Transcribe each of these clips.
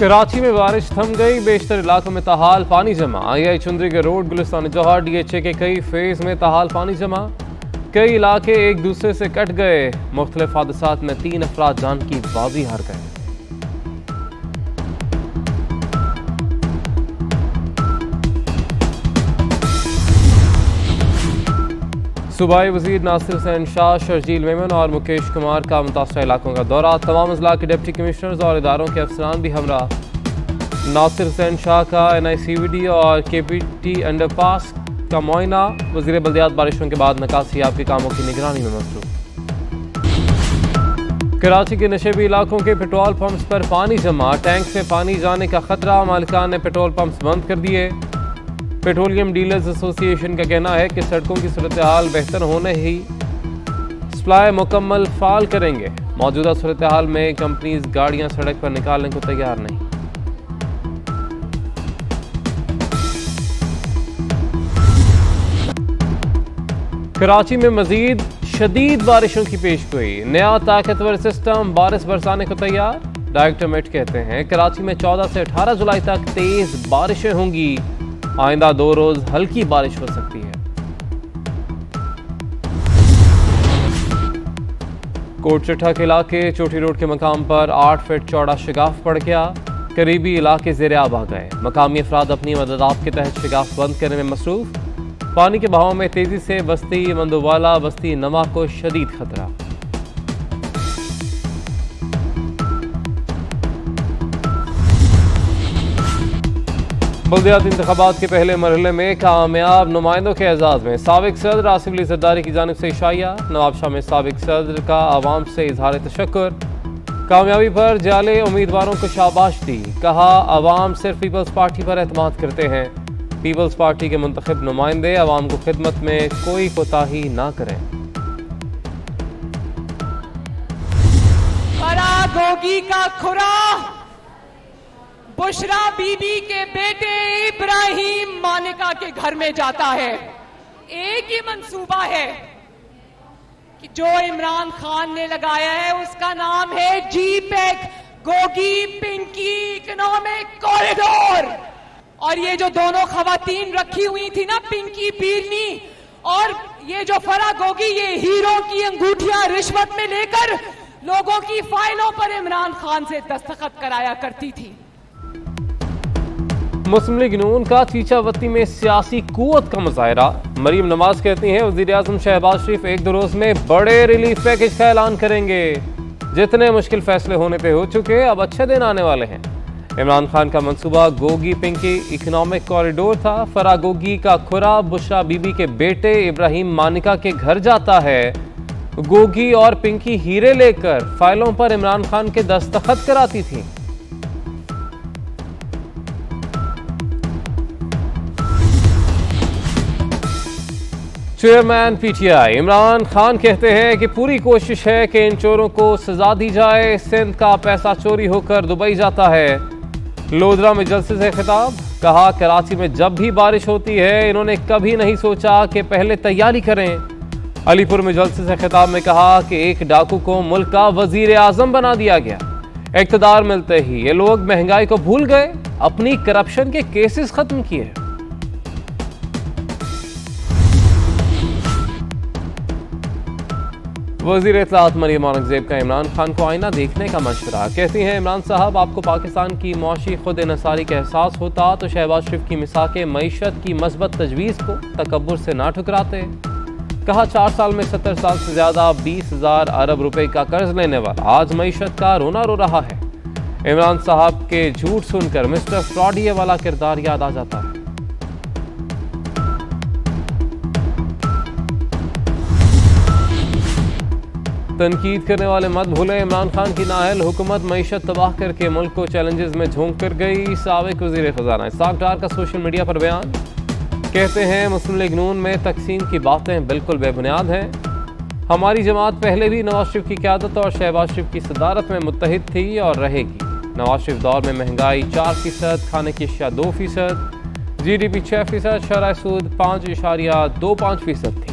कराची में बारिश थम गई, बेशतर इलाकों में तहाल पानी जमा। आई चुंदरी के रोड, गुलिस्तान जौहर, DHA के कई फेज में तहाल पानी जमा। कई इलाके एक दूसरे से कट गए। मुख्तलिफ हादसात में 3 अफराद जान की बाजी हार गए। सूबाई वजीर नासिर हुसैन शाह, शर्जील मेमन और मुकेश कुमार का मुतासर इलाकों का दौरा। तमाम अजला के डिप्टी कमिश्नर्स और इदारों के अफसरान भी हमरा। नासिर हुसैन शाह का NICVD और KPT अंडरपास का मुआयना। वजीर बल्दियात बारिशों के बाद नकासियाब के कामों की निगरानी में मसरूफ। कराची के नशेबी इलाकों के पेट्रोल पंप्स पर पानी जमा, टैंक से पानी जाने का खतरा। मालिकान ने पेट्रोल पंप्स बंद कर दिए। पेट्रोलियम डीलर्स एसोसिएशन का कहना है कि सड़कों की सूरत हाल बेहतर होने ही सप्लाई मुकम्मल फाल करेंगे। मौजूदा सूरत हाल में कंपनीज गाड़ियां सड़क पर निकालने को तैयार नहीं। कराची में मजीद शदीद बारिशों की पेशगोई, नया ताकतवर सिस्टम बारिश बरसाने को तैयार। डायरेक्टोरेट कहते हैं कराची में 14 से 18 जुलाई तक तेज बारिशें होंगी। आइंदा 2 रोज हल्की बारिश हो सकती है। कोट चिट्ठा के इलाके चोटी रोड के मकाम पर 8 फीट चौड़ा शगाफ पड़ गया। करीबी इलाके जेर आब आ गए। मकामी अफराद अपनी मदद आप के तहत शगाफ बंद करने में मसरूफ। पानी के बहाव में तेजी से बस्ती मंदोवाला, बस्ती नमा को शदीद खतरा। बल्दियाती इंतखाबात के पहले मरहले में कामयाब नुमाइंदों के एजाज में साबिक सदर आसिफ अली जरदारी की जानिब से इशाया। नवाब शाह में साबिक सदर का आवाम से इजहार तशक्कुर। कामयाबी पर जाले उम्मीदवारों को शाबाश दी। कहा आवाम सिर्फ पीपल्स पार्टी पर एतमाद करते हैं। पीपल्स पार्टी के मुंतखब नुमाइंदे आवाम को खिदमत में कोई कोताही ना करें। बुशरा बीबी के बेटे इब्राहिम मानिका के घर में जाता है। एक ही मंसूबा है कि जो इमरान खान ने लगाया है, उसका नाम है GPEC, गोगी पिंकी इकोनॉमिक कॉरिडोर। और ये जो दोनों खवातीन रखी हुई थी ना, पिंकी पीरनी और ये जो फरा गोगी, ये हीरो की अंगूठियां रिश्वत में लेकर लोगों की फाइलों पर इमरान खान से दस्तखत कराया करती थी। मुस्लिम लीग नून का चीचावती में सियासी कुव्वत का मुजाहरा। मरीम नवाज कहती हैं वजीर आजम शहबाज शरीफ 1-2 रोज में बड़े रिलीफ पैकेज का ऐलान करेंगे। जितने मुश्किल फैसले होने पे हो चुके, अब अच्छे दिन आने वाले हैं। इमरान खान का मंसूबा गोगी पिंकी इकोनॉमिक कॉरिडोर था। फरा गोगी का खुरा बुशरा बीबी के बेटे इब्राहिम मानिका के घर जाता है। गोगी और पिंकी हीरे लेकर फाइलों पर इमरान खान के दस्तखत कराती थी। चेयरमैन PTI इमरान खान कहते हैं कि पूरी कोशिश है कि इन चोरों को सजा दी जाए। सिंध का पैसा चोरी होकर दुबई जाता है। लोधरा में जलसे से खिताब, कहा कराची में जब भी बारिश होती है इन्होंने कभी नहीं सोचा कि पहले तैयारी करें। अलीपुर में जलसे से खिताब में कहा कि एक डाकू को मुल्क का वजीर आजम बना दिया गया। इख्तदार मिलते ही ये लोग महंगाई को भूल गए, अपनी करप्शन के केसेस खत्म किए। वजीर इत्तलाआत मरियम औरंगजेब का इमरान खान को आईना देखने का मशवरा। कहती हैं इमरान साहब, आपको पाकिस्तान की मुआशी खुद इंसारी का एहसास होता तो शहबाज शरीफ की मिसाके मईशत की मस्बत तजवीज़ को तकब्बुर से ना ठुकराते। कहा 4 साल में 70 साल से ज़्यादा 20,000 अरब रुपए का कर्ज लेने वाला आज मईशत का रोना रो रहा है। इमरान साहब के झूठ सुनकर मिस्टर फ्रॉडिये वाला किरदार याद आ जाता है। तनकीद करने वाले मत भूले, इमरान खान की नाअहल हुकूमत मईशत तबाह करके मुल्क को चैलेंजेस में झोंक कर गई। साबिक वजीर खजाना इशाक डार का सोशल मीडिया पर बयान, कहते हैं मुस्लिम लीग नून में तकसीम की बातें बिल्कुल बेबुनियाद हैं। हमारी जमात पहले भी नवाज शरीफ की क़यादत और शहबाज शरीफ की सदारत में मुत्तहिद थी और रहेगी। नवाज शरीफ दौर में महंगाई 4%, खाने की अशिया 2%, GDP 6%, शरह सूद 5.25% थी।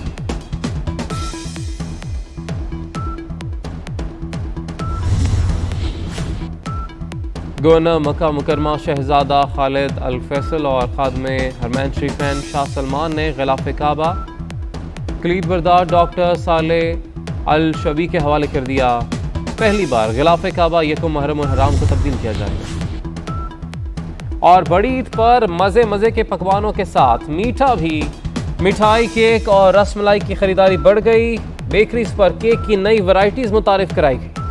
गवर्नर मक्का मुकरमा शहजादा खालिद अल फैसल और खादमे हरमैन शरीफैन शाह सलमान ने ग़िलाफ़े काबा क्लीद बरदार डॉक्टर साले अल शबी के हवाले कर दिया। पहली बार ग़िलाफ़े काबा यकम मुहर्रम और हराम को तब्दील किया जाएगा। और बड़ी ईद पर मज़े मज़े के पकवानों के साथ मीठा भी, मिठाई केक और रसमलाई की खरीदारी बढ़ गई। बेकरीज पर केक की नई वैरायटीज़ मुतारिफ कराई गई।